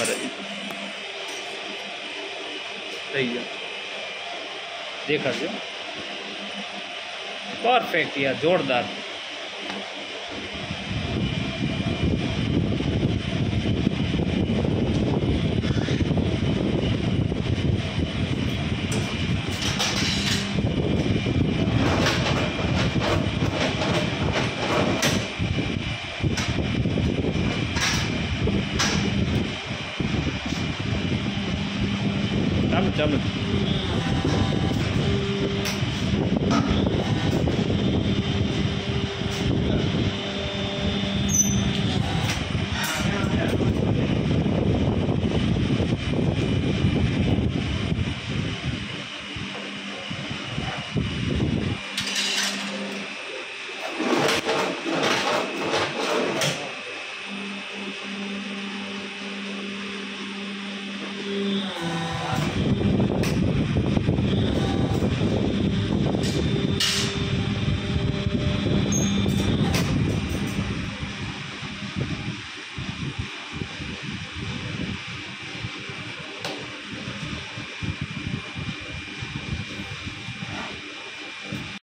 पर देखा जो परफेक्ट या जोरदार।